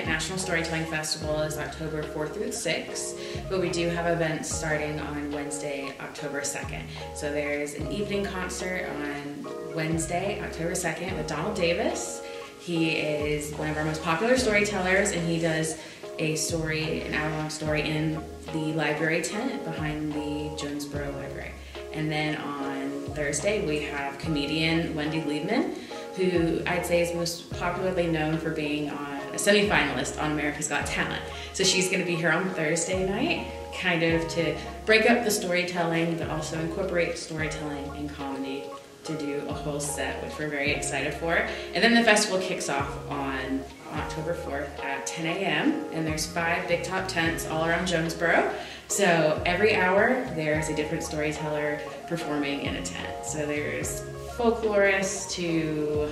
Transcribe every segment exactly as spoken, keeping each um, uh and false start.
at National Storytelling Festival is October fourth through the sixth, but we do have events starting on Wednesday, October second. So there's an evening concert on Wednesday, October second with Donald Davis. He is one of our most popular storytellers, and he does a story, an hour-long story in the library tent behind the Jonesborough library. And then on Thursday, we have comedian Wendy Liebman, who I'd say is most popularly known for being on a semi-finalist on America's Got Talent. So she's going to be here on Thursday night, kind of to break up the storytelling, but also incorporate storytelling and comedy to do a whole set, which we're very excited for. And then the festival kicks off on October fourth at ten A M and there's five big top tents all around Jonesborough. So every hour there's a different storyteller performing in a tent. So there's folklorist to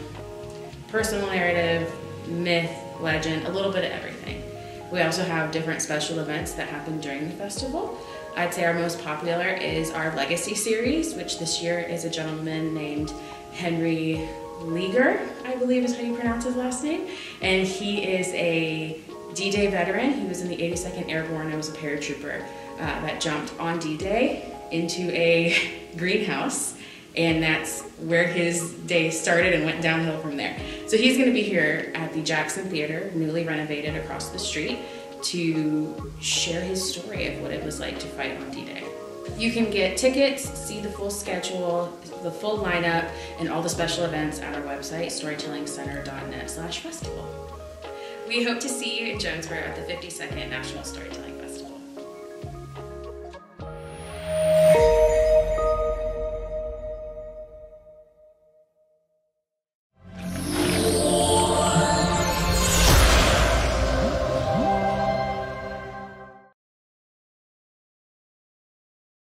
personal narrative, myth, legend, a little bit of everything. We also have different special events that happen during the festival. I'd say our most popular is our Legacy series, which this year is a gentleman named Henry Leaguer, I believe is how you pronounce his last name. And he is a D-Day veteran. He was in the eighty-second Airborne and was a paratrooper uh, that jumped on D-Day into a greenhouse. And that's where his day started and went downhill from there. So he's going to be here at the Jackson Theater, newly renovated across the street, to share his story of what it was like to fight on D-Day. You can get tickets, see the full schedule, the full lineup, and all the special events at our website, storytelling center dot net slash festival. We hope to see you in Jonesborough at the fifty-second National Storytelling Festival.